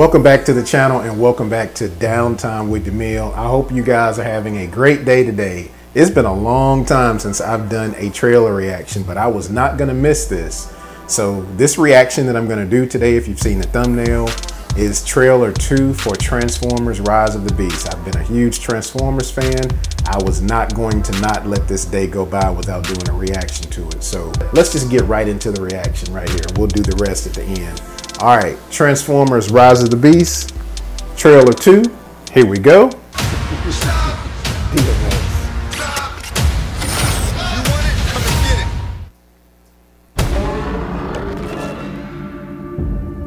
Welcome back to the channel and welcome back to Downtime with Demille. I hope you guys are having a great day today. It's been a long time since I've done a trailer reaction, but I was not going to miss this. So this reaction that I'm going to do today, if you've seen the thumbnail, is trailer 2 for Transformers Rise of the Beasts. I've been a huge Transformers fan. I was not going to not let this day go by without doing a reaction to it. So let's just get right into the reaction right here. We'll do the rest at the end. All right, Transformers Rise of the Beasts, trailer 2. Here we go.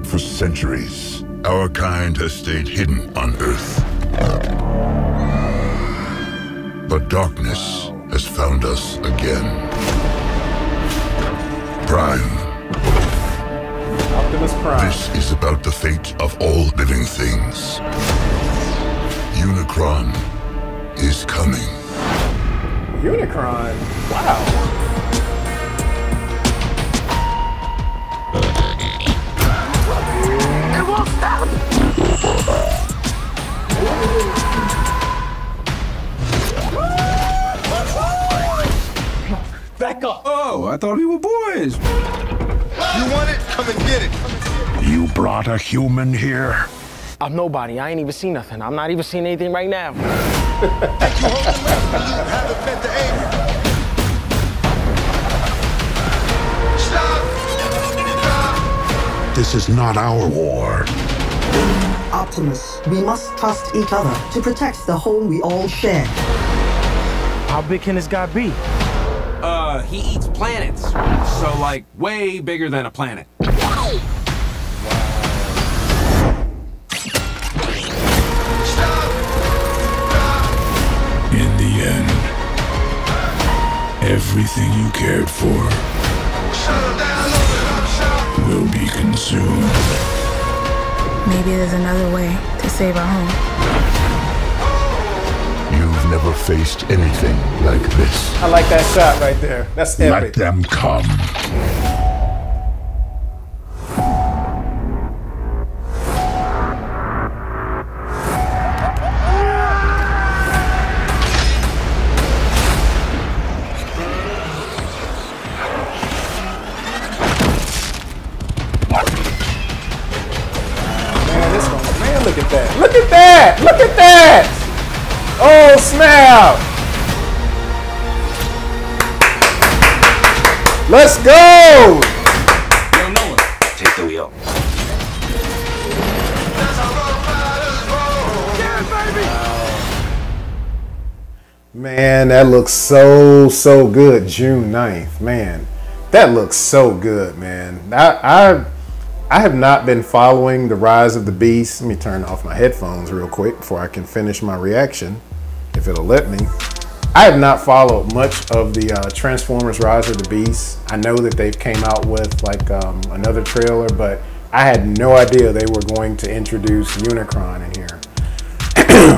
For centuries, our kind has stayed hidden on Earth. But darkness has found us again. Prime. Optimus Prime. This is about the fate of all living things. Unicron is coming. Unicron? Wow. Back up! Oh, I thought we were boys! You want it? Come and get it! You brought a human here? I'm nobody. I ain't even seen nothing. I'm not even seeing anything right now. This is not our war. Optimus, we must trust each other to protect the home we all share. How big can this guy be? He eats planets. So, like, way bigger than a planet. In the end, everything you cared for will be consumed. Maybe there's another way to save our home. You've never faced anything like this. I like that shot right there. That's epic. Let them come. Look at that! Look at that! Look at that! Oh snap! Let's go! Yo, Noah, take the wheel. Man, that looks so good. June 9th, man. That looks so good, man. I have not been following the Rise of the Beast. Let me turn off my headphones real quick before I can finish my reaction, if it'll let me. I have not followed much of the Transformers Rise of the Beast. I know that they've came out with like another trailer, but I had no idea they were going to introduce Unicron in here.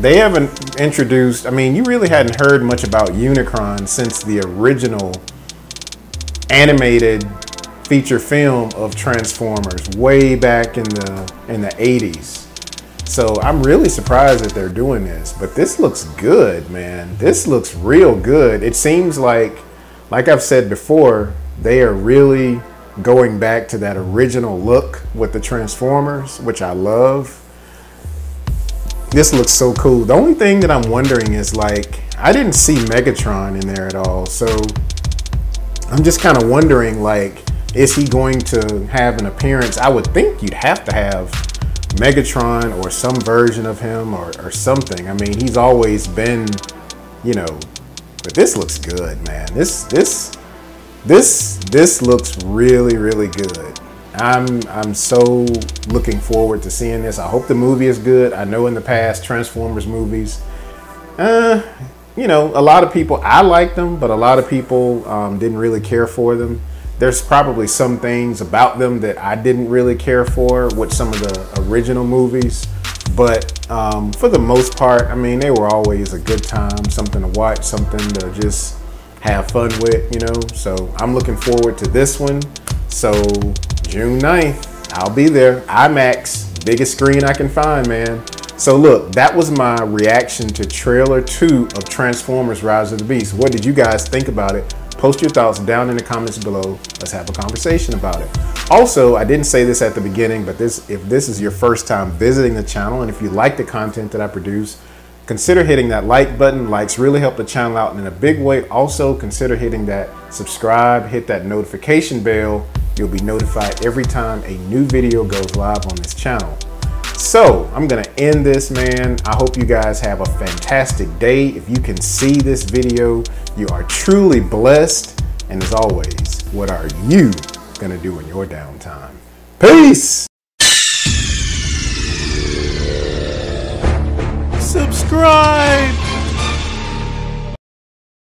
They haven't introduced, I mean, you really hadn't heard much about Unicron since the original animated feature film of Transformers way back in the 80s. So I'm really surprised that they're doing this, but this looks good, man. This looks real good. It seems like I've said before, they are really going back to that original look with the Transformers, which I love. This looks so cool. The only thing that I'm wondering is, like, I didn't see Megatron in there at all. So I'm just kind of wondering, like, is he going to have an appearance? I would think you'd have to have Megatron or some version of him or something. I mean, he's always been, you know, but this looks good, man. This looks really, really good. I'm so looking forward to seeing this. I hope the movie is good. I know in the past Transformers movies, you know, a lot of people, I liked them, but a lot of people didn't really care for them. There's probably some things about them that I didn't really care for with some of the original movies, but for the most part, I mean, they were always a good time, something to watch, something to just have fun with, you know? So I'm looking forward to this one. So June 9th, I'll be there, IMAX, Biggest screen I can find, man. So look, that was my reaction to trailer 2 of Transformers Rise of the Beasts. What did you guys think about it? Post your thoughts down in the comments below. Let's have a conversation about it. Also, I didn't say this at the beginning, but if this is your first time visiting the channel, and if you like the content that I produce, consider hitting that like button. Likes really help the channel out in a big way. Also, consider hitting that subscribe, hit that notification bell. You'll be notified every time a new video goes live on this channel. So I'm gonna end this, man. I hope you guys have a fantastic day. If you can see this video, you are truly blessed. And as always, what are you gonna do in your downtime? Peace! Subscribe!